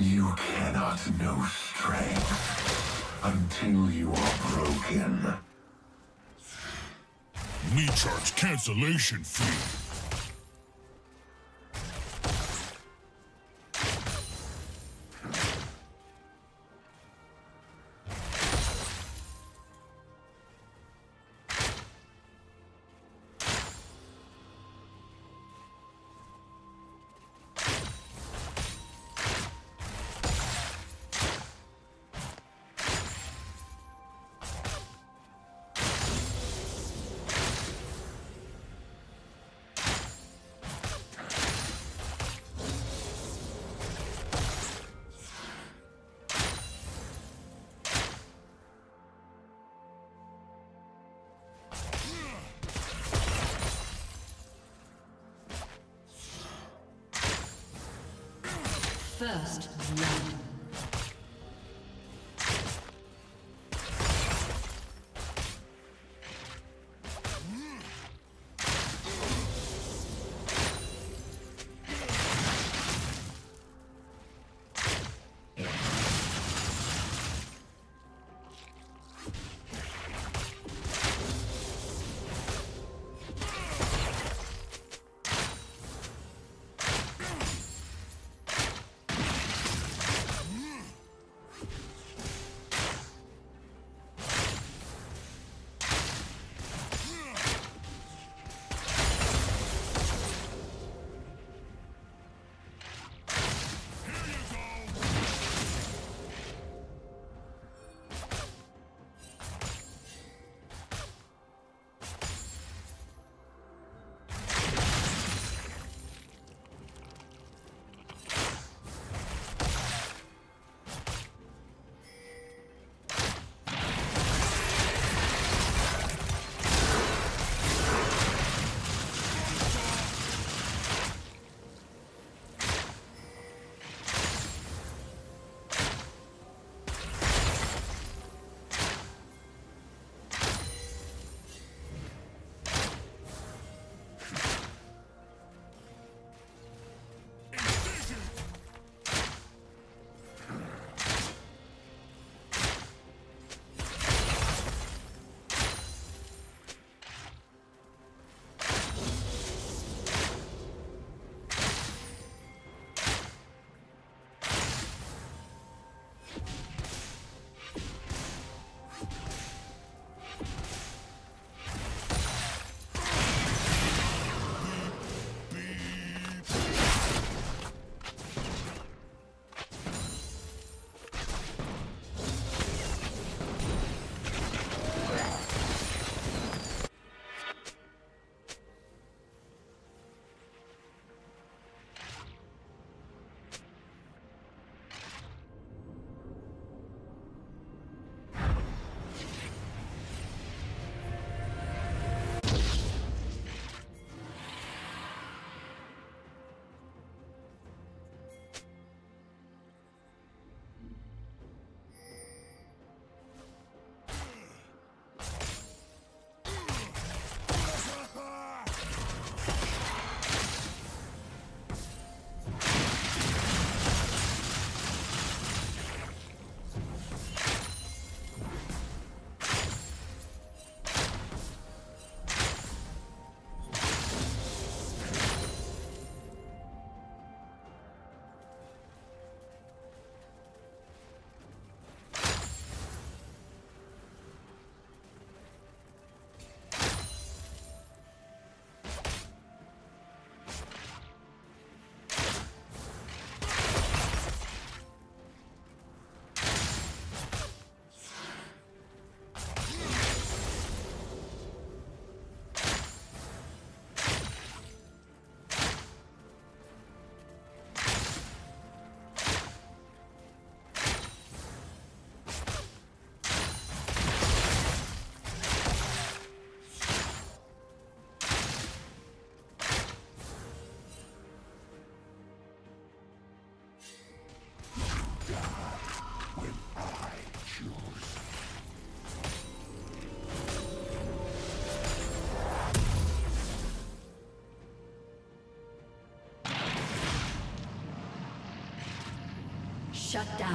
You cannot know strength until you are broken. Me charge cancellation fee. First blood. Shut down.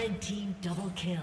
Red team double kill.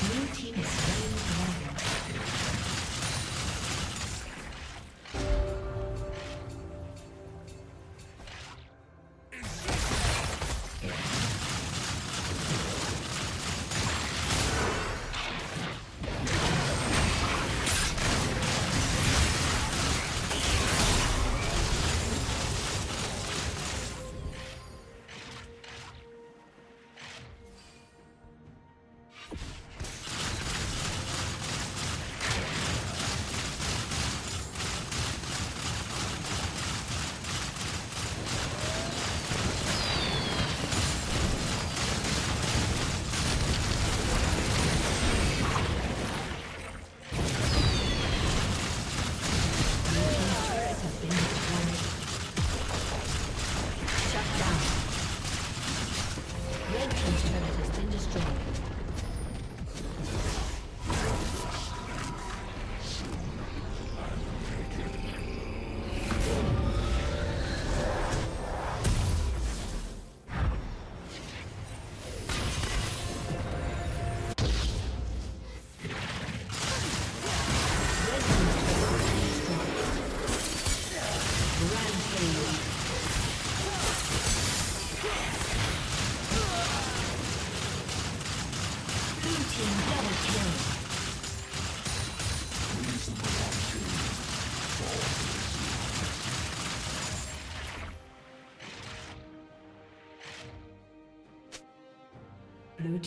Blue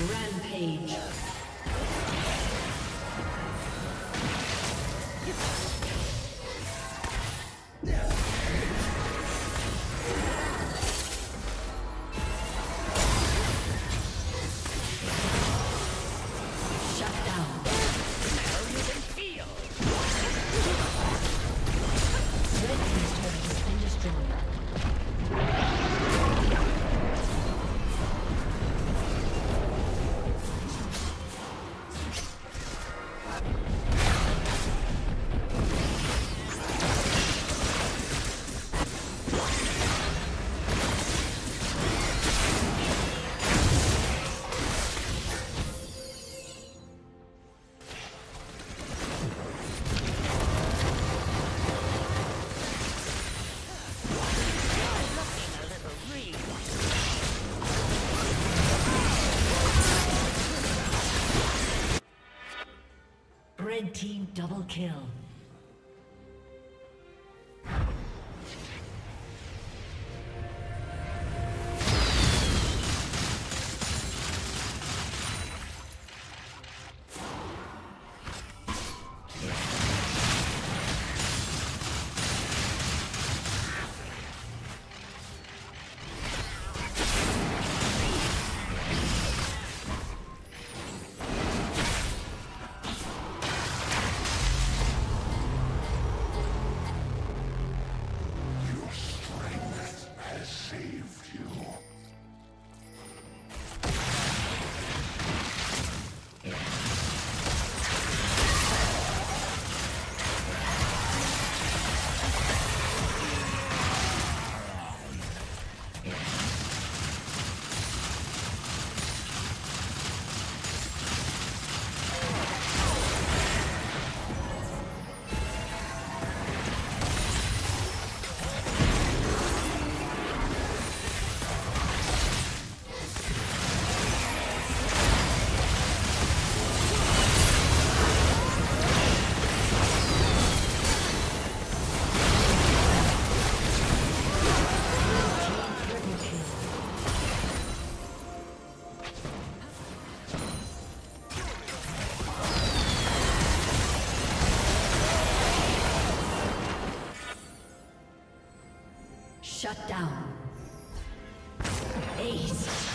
Rampage. Red team double kill. Shut down. Ace.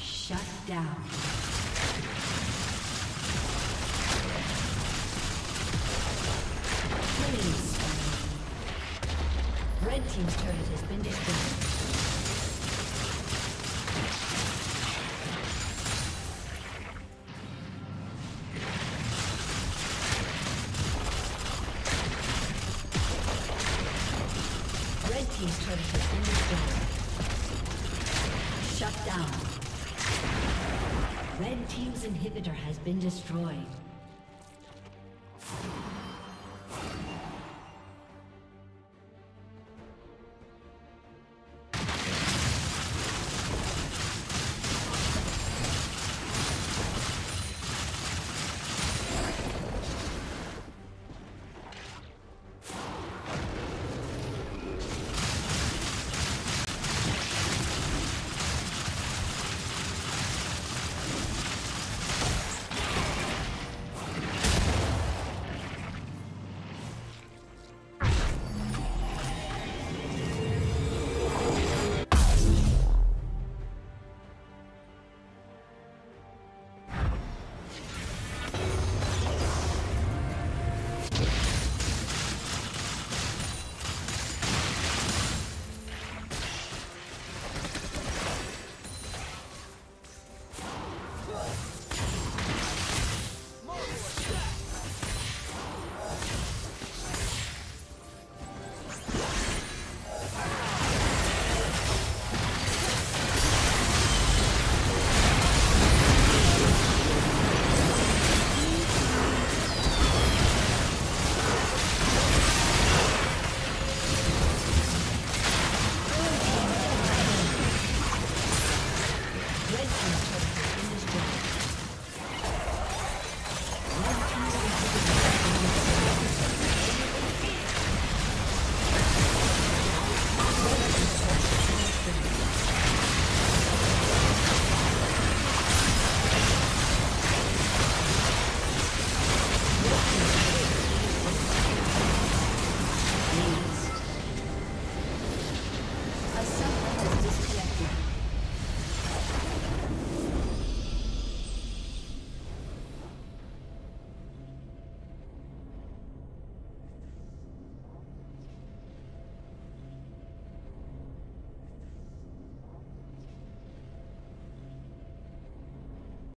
Shut down. Red team's turret has been destroyed. Red team's turret has been destroyed. Shut down. Red team's inhibitor has been destroyed.